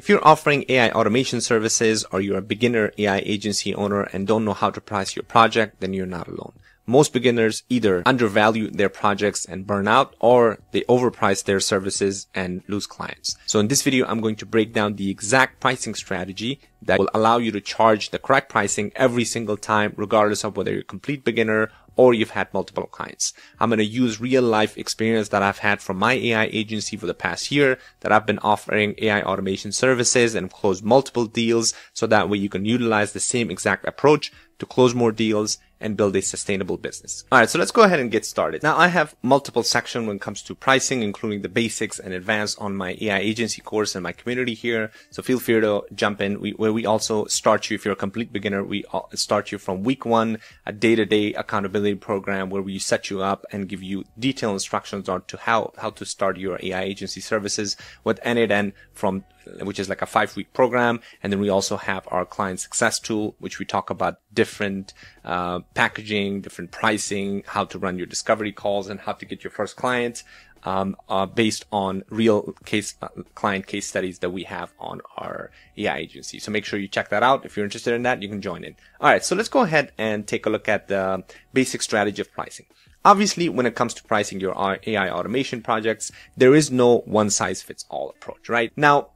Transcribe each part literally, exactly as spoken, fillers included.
If you're offering A I automation services or you're a beginner A I agency owner and don't know how to price your project, then you're not alone. Most beginners either undervalue their projects and burn out, or they overprice their services and lose clients. So in this video, I'm going to break down the exact pricing strategy that will allow you to charge the correct pricing every single time, regardless of whether you're a complete beginner or you've had multiple clients. I'm going to use real life experience that I've had from my A I agency for the past year that I've been offering A I automation services and closed multiple deals. So that way you can utilize the same exact approach to close more deals and build a sustainable business. All right, so let's go ahead and get started. Now I have multiple sections when it comes to pricing, including the basics and advanced on my A I agency course and my community here. So feel free to jump in. We, where we also start you, if you're a complete beginner, we start you from week one, a day-to-day accountability program where we set you up and give you detailed instructions on to how, how to start your A I agency services with N eight N from, which is like a five-week program. And then we also have our client success tool, which we talk about different uh, packaging, different pricing, how to run your discovery calls, and how to get your first client um, uh, based on real case uh, client case studies that we have on our A I agency. So make sure you check that out. If you're interested in that, you can join in. All right, so let's go ahead and take a look at the basic strategy of pricing. Obviously, when it comes to pricing your A I automation projects, there is no one-size-fits-all approach, right? Now,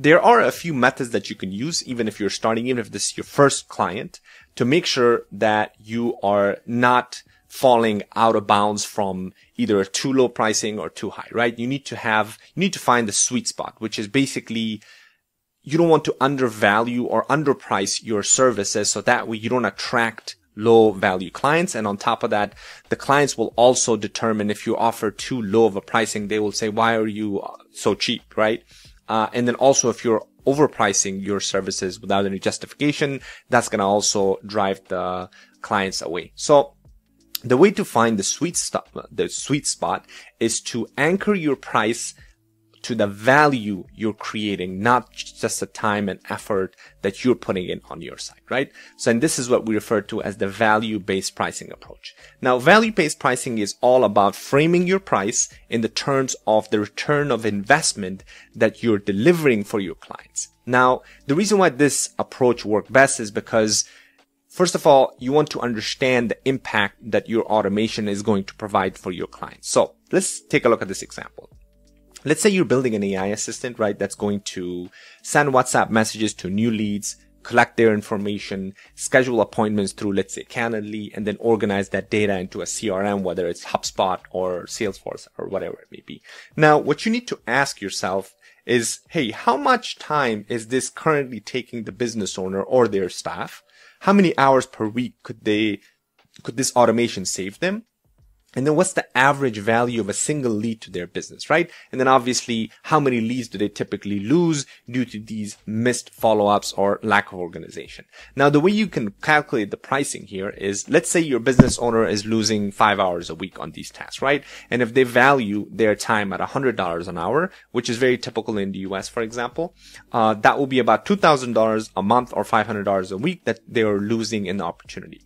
there are a few methods that you can use, even if you're starting, even if this is your first client, to make sure that you are not falling out of bounds from either too low pricing or too high, right? You need to have, you need to find the sweet spot, which is basically you don't want to undervalue or underprice your services, so that way you don't attract low value clients. And on top of that, the clients will also determine if you offer too low of a pricing. They will say, why are you so cheap, right? Uh, and then also if you're overpricing your services without any justification, that's going to also drive the clients away. So the way to find the sweet spot, the sweet spot is to anchor your price to the value you're creating, not just the time and effort that you're putting in on your side, right? So, and this is what we refer to as the value-based pricing approach. Now, value-based pricing is all about framing your price in the terms of the return of investment that you're delivering for your clients. Now, the reason why this approach works best is because, first of all, you want to understand the impact that your automation is going to provide for your clients. So let's take a look at this example. Let's say you're building an A I assistant, right? That's going to send WhatsApp messages to new leads, collect their information, schedule appointments through, let's say, Calendly, and then organize that data into a C R M, whether it's HubSpot or Salesforce or whatever it may be. Now, what you need to ask yourself is, hey, how much time is this currently taking the business owner or their staff? How many hours per week could they, could this automation save them? And then what's the average value of a single lead to their business, right? And then obviously, how many leads do they typically lose due to these missed follow-ups or lack of organization? Now, the way you can calculate the pricing here is, let's say your business owner is losing five hours a week on these tasks, right? And if they value their time at one hundred dollars an hour, which is very typical in the U S, for example, uh, that will be about two thousand dollars a month or five hundred dollars a week that they are losing in the opportunity.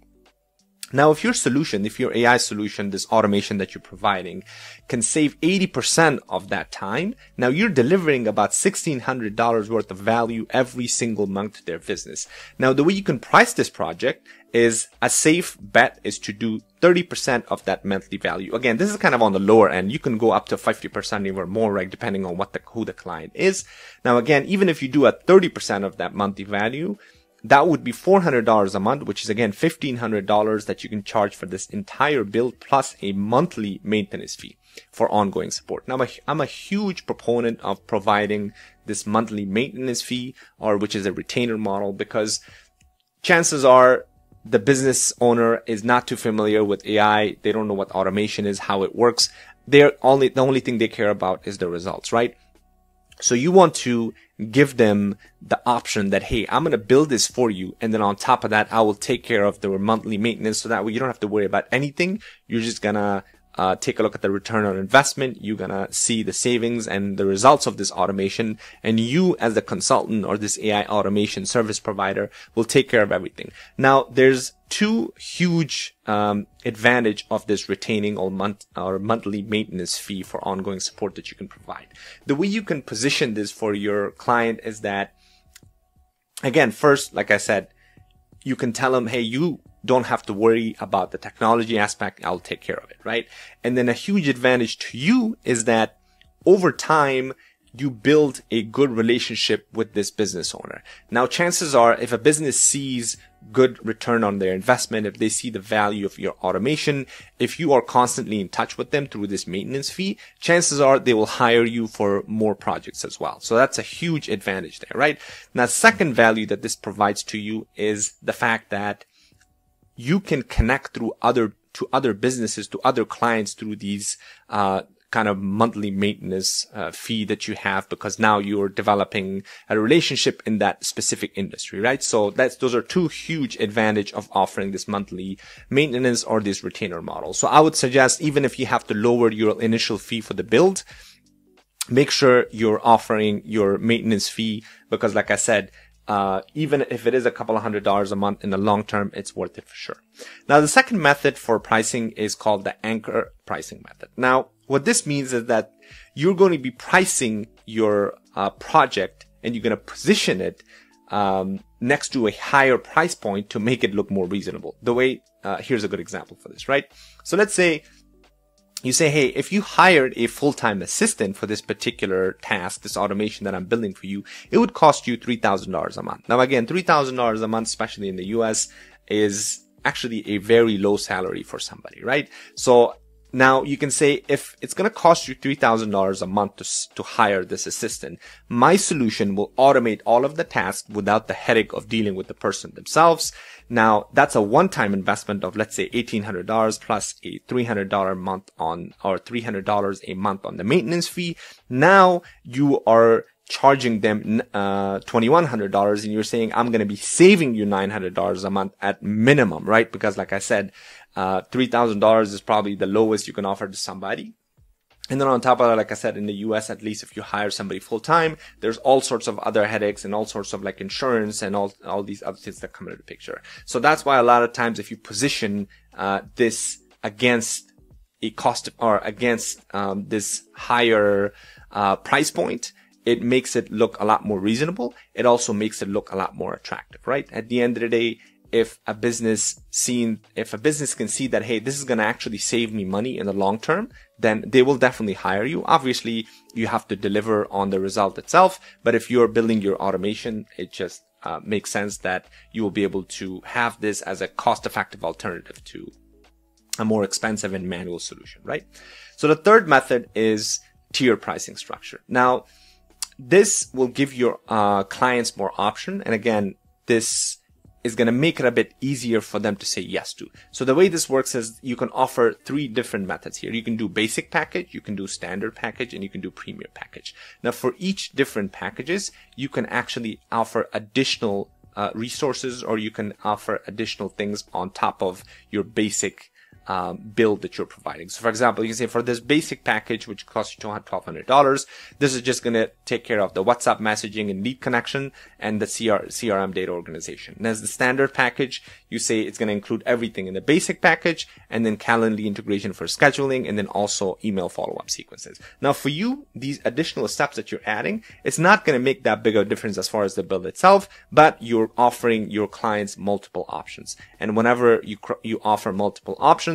Now, if your solution, if your A I solution, this automation that you're providing can save eighty percent of that time, now you're delivering about sixteen hundred dollars worth of value every single month to their business. Now, the way you can price this project is a safe bet is to do thirty percent of that monthly value. Again, this is kind of on the lower end. You can go up to fifty percent even more, right? Depending on what the, who the client is. Now, again, even if you do a thirty percent of that monthly value, that would be four hundred dollars a month, which is again fifteen hundred dollars that you can charge for this entire build plus a monthly maintenance fee for ongoing support. Now, I'm a, I'm a huge proponent of providing this monthly maintenance fee, or which is a retainer model, because chances are the business owner is not too familiar with A I. They don't know what automation is, how it works. They're only, the only thing they care about is the results, right? So you want to give them the option that, hey, I'm going to build this for you. And then on top of that, I will take care of their monthly maintenance, so that way you don't have to worry about anything. You're just going to uh, take a look at the return on investment. You're going to see the savings and the results of this automation. And you as the consultant or this A I automation service provider will take care of everything. Now, there's two huge um, advantage of this retaining or month or monthly maintenance fee for ongoing support that you can provide. The way you can position this for your client is that, again, first, like I said, you can tell them, hey, you don't have to worry about the technology aspect. I'll take care of it, right? And then a huge advantage to you is that over time, you build a good relationship with this business owner. Now, chances are, if a business sees good return on their investment, if they see the value of your automation, if you are constantly in touch with them through this maintenance fee, chances are they will hire you for more projects as well. So that's a huge advantage there, right? Now, second value that this provides to you is the fact that you can connect through other, to other businesses, to other clients through these, uh, kind of monthly maintenance uh, fee that you have, because now you're developing a relationship in that specific industry, right? So that's, those are two huge advantage of offering this monthly maintenance or this retainer model. So I would suggest, even if you have to lower your initial fee for the build, make sure you're offering your maintenance fee, because like I said, Uh, even if it is a couple of hundred dollars a month, in the long term, it's worth it for sure. Now, the second method for pricing is called the anchor pricing method. Now, what this means is that you're going to be pricing your uh, project, and you're going to position it um, next to a higher price point to make it look more reasonable. The way, uh, here's a good example for this, right? So let's say you say, hey, if you hired a full-time assistant for this particular task, this automation that I'm building for you, it would cost you three thousand dollars a month. Now, again, three thousand dollars a month, especially in the U S, is actually a very low salary for somebody, right? So now you can say, if it's going to cost you three thousand dollars a month to, to hire this assistant, my solution will automate all of the tasks without the headache of dealing with the person themselves. Now, that's a one-time investment of, let's say, eighteen hundred dollars plus a three hundred dollars a month on, or three hundred dollars a month on the maintenance fee. Now you are charging them uh, twenty-one hundred dollars, and you're saying, I'm going to be saving you nine hundred dollars a month at minimum, right? Because like I said, uh, three thousand dollars is probably the lowest you can offer to somebody. And then on top of that, like I said, in the U S, at least if you hire somebody full time, there's all sorts of other headaches and all sorts of like insurance and all, all these other things that come into the picture. So that's why a lot of times, if you position, uh, this against a cost of, or against, um, this higher, uh, price point, it makes it look a lot more reasonable. It also makes it look a lot more attractive, right? At the end of the day, if a business seen, if a business can see that, hey, this is going to actually save me money in the long term, then they will definitely hire you. Obviously, you have to deliver on the result itself. But if you're building your automation, it just uh, makes sense that you will be able to have this as a cost-effective alternative to a more expensive and manual solution, right? So the third method is tier pricing structure. Now, this will give your uh, clients more option. And again, this is going to make it a bit easier for them to say yes to. So the way this works is you can offer three different methods here. You can do basic package, you can do standard package, and you can do premium package. Now, for each different packages, you can actually offer additional uh, resources, or you can offer additional things on top of your basic um, build that you're providing. So for example, you can say for this basic package, which costs you twelve hundred dollars, this is just going to take care of the WhatsApp messaging and lead connection and the C R C R M data organization. And as the standard package, you say it's going to include everything in the basic package, and then Calendly integration for scheduling, and then also email follow-up sequences. Now for you, these additional steps that you're adding, it's not going to make that big of a difference as far as the build itself, but you're offering your clients multiple options. And whenever you, you offer multiple options,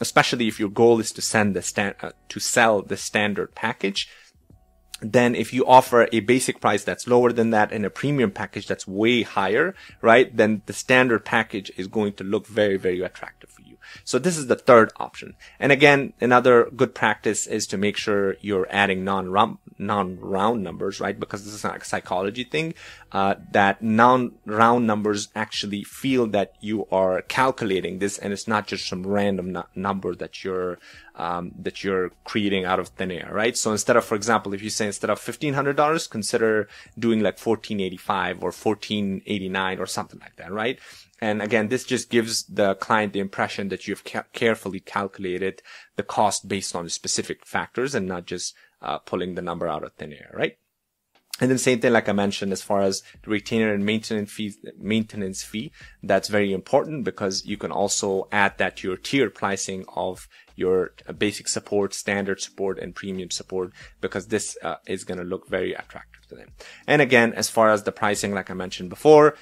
especially if your goal is to send the stand, uh, to sell the standard package, then if you offer a basic price that's lower than that and a premium package that's way higher, right, then the standard package is going to look very, very attractive for you. So this is the third option. And again, another good practice is to make sure you're adding non-round, non-round numbers, right, because this is not a psychology thing, uh, that non-round numbers actually feel that you are calculating this and it's not just some random number that you're um, that you're creating out of thin air, right? So instead of, for example, if you say instead of fifteen hundred dollars, consider doing like fourteen eighty-five or fourteen eighty-nine or something like that, right? And again, this just gives the client the impression that you've ca- carefully calculated the cost based on specific factors and not just uh, pulling the number out of thin air, right? And then same thing, like I mentioned, as far as the retainer and maintenance fees, maintenance fee, that's very important because you can also add that to your tier pricing of your basic support, standard support, and premium support, because this uh, is going to look very attractive to them. And again, as far as the pricing, like I mentioned before,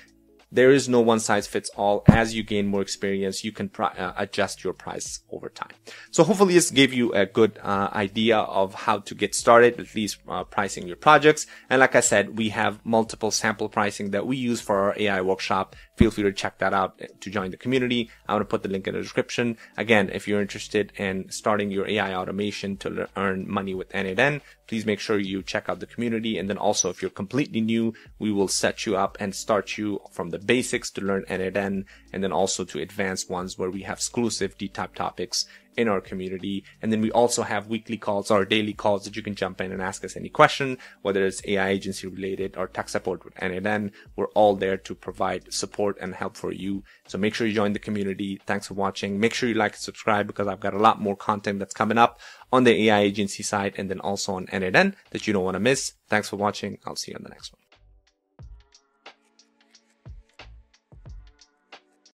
there is no one size fits all. As you gain more experience, you can uh, adjust your price over time. So hopefully this gave you a good uh, idea of how to get started with these uh, pricing your projects. And like I said, we have multiple sample pricing that we use for our A I workshop. Feel free to check that out to join the community. I'm going to put the link in the description. Again, if you're interested in starting your A I automation to earn money with N eight N, please make sure you check out the community. And then also, if you're completely new, we will set you up and start you from the basics to learn N eight N, and then also to advanced ones where we have exclusive D-type topics in our community. And then we also have weekly calls or daily calls that you can jump in and ask us any question, whether it's A I agency related or tech support with N eight N. We're all there to provide support and help for you. So make sure you join the community. Thanks for watching. Make sure you like and subscribe, because I've got a lot more content that's coming up on the A I agency side and then also on N eight N that you don't want to miss. Thanks for watching. I'll see you on the next one.